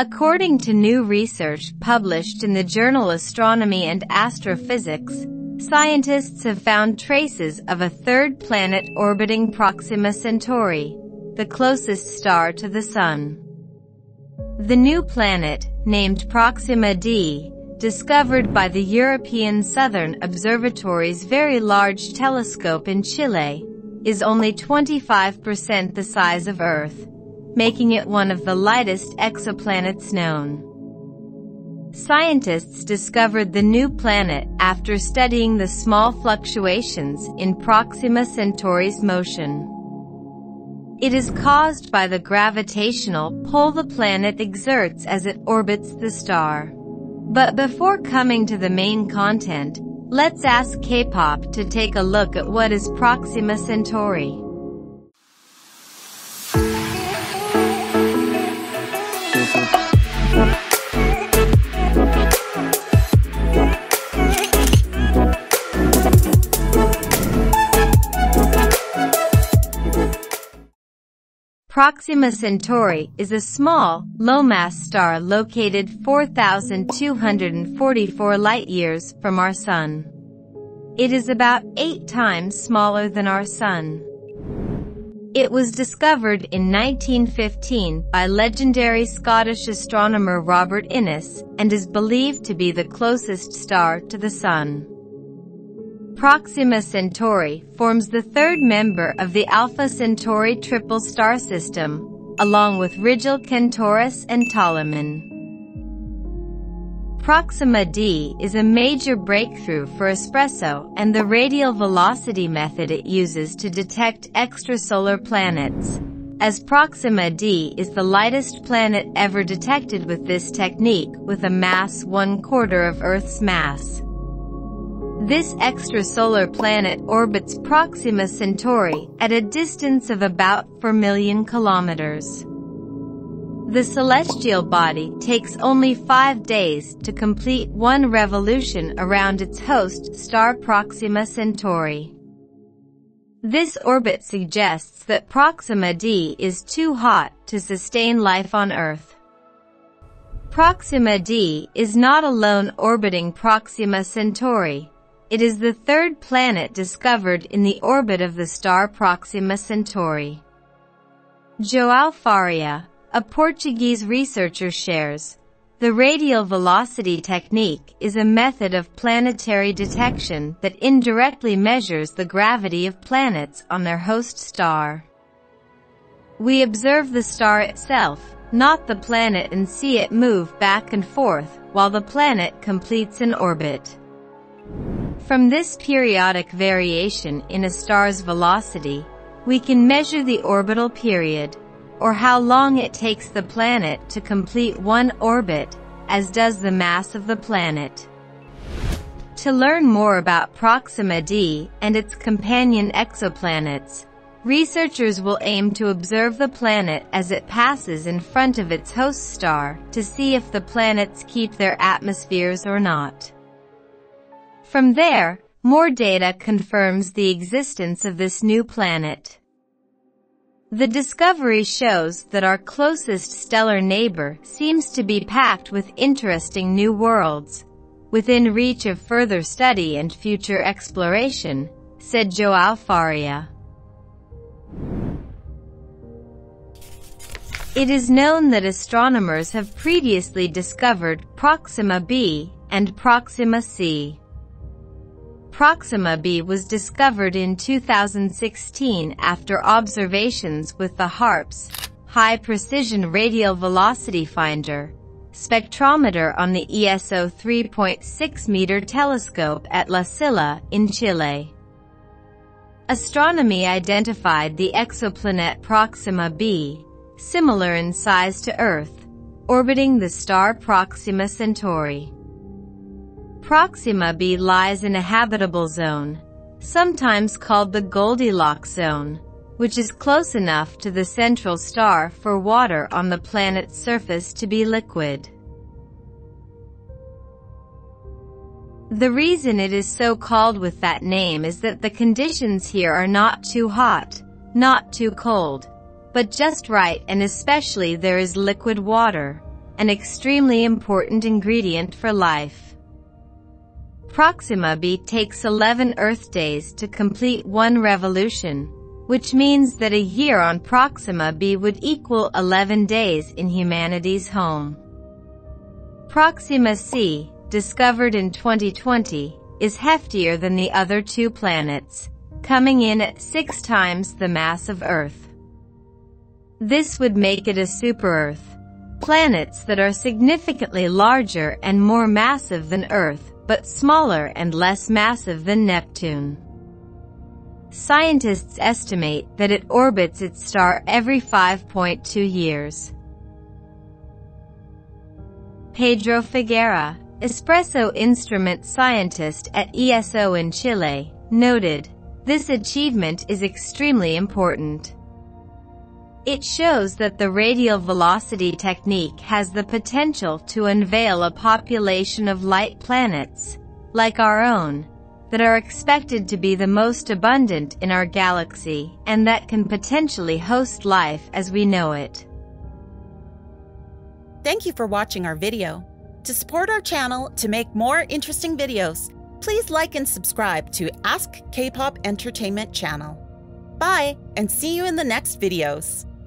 According to new research published in the journal Astronomy and Astrophysics, scientists have found traces of a third planet orbiting Proxima Centauri, the closest star to the Sun. The new planet, named Proxima d, discovered by the European Southern Observatory's Very Large Telescope in Chile, is only 25% the size of Earth, making it one of the lightest exoplanets known. Scientists discovered the new planet after studying the small fluctuations in Proxima Centauri's motion. It is caused by the gravitational pull the planet exerts as it orbits the star. But before coming to the main content, let's ask K-pop to take a look at what is Proxima Centauri. Proxima Centauri is a small, low-mass star located 4,244 light-years from our Sun. It is about 8 times smaller than our Sun. It was discovered in 1915 by legendary Scottish astronomer Robert Innes and is believed to be the closest star to the Sun. Proxima Centauri forms the third member of the Alpha Centauri triple star system, along with Rigil Kentaurus and Toliman. Proxima d is a major breakthrough for Espresso and the radial velocity method it uses to detect extrasolar planets, as Proxima d is the lightest planet ever detected with this technique, with a mass 1/4 of Earth's mass. This extrasolar planet orbits Proxima Centauri at a distance of about 4 million kilometers. The celestial body takes only 5 days to complete one revolution around its host star Proxima Centauri. This orbit suggests that Proxima d is too hot to sustain life on Earth. Proxima d is not alone orbiting Proxima Centauri. It is the third planet discovered in the orbit of the star Proxima Centauri. Joao Faria, a Portuguese researcher, shares, "The radial velocity technique is a method of planetary detection that indirectly measures the gravity of planets on their host star. We observe the star itself, not the planet, and see it move back and forth while the planet completes an orbit." From this periodic variation in a star's velocity, we can measure the orbital period, or how long it takes the planet to complete one orbit, as does the mass of the planet. To learn more about Proxima d and its companion exoplanets, researchers will aim to observe the planet as it passes in front of its host star to see if the planets keep their atmospheres or not. From there, more data confirms the existence of this new planet. The discovery shows that our closest stellar neighbor seems to be packed with interesting new worlds, within reach of further study and future exploration, said Joao Faria. It is known that astronomers have previously discovered Proxima b and Proxima c. Proxima b was discovered in 2016 after observations with the HARP's High Precision Radial Velocity Finder spectrometer on the ESO 3.6-meter telescope at La Silla in Chile. Astronomy identified the exoplanet Proxima b, similar in size to Earth, orbiting the star Proxima Centauri. Proxima b lies in a habitable zone, sometimes called the Goldilocks zone, which is close enough to the central star for water on the planet's surface to be liquid. The reason it is so called with that name is that the conditions here are not too hot, not too cold, but just right, and especially there is liquid water, an extremely important ingredient for life. Proxima b takes 11 Earth days to complete one revolution, which means that a year on Proxima b would equal 11 days in humanity's home. Proxima c, discovered in 2020, is heftier than the other two planets, coming in at 6 times the mass of Earth. This would make it a super-Earth. Planets that are significantly larger and more massive than Earth, but smaller and less massive than Neptune. Scientists estimate that it orbits its star every 5.2 years. Pedro Figueira, Espresso instrument scientist at ESO in Chile, noted, "This achievement is extremely important. It shows that the radial velocity technique has the potential to unveil a population of light planets, like our own, that are expected to be the most abundant in our galaxy, and that can potentially host life as we know it." Thank you for watching our video. To support our channel to make more interesting videos, please like and subscribe to Ask K-Pop Entertainment channel. Bye, and see you in the next videos.